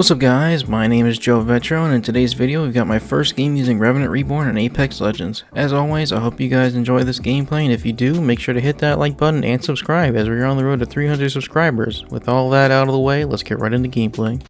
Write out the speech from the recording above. What's up guys, my name is Joe Vetro, and in today's video we've got my first game using Revenant Reborn and Apex Legends. As always, I hope you guys enjoy this gameplay, and if you do, make sure to hit that like button and subscribe as we're on the road to 300 subscribers. With all that out of the way, let's get right into gameplay.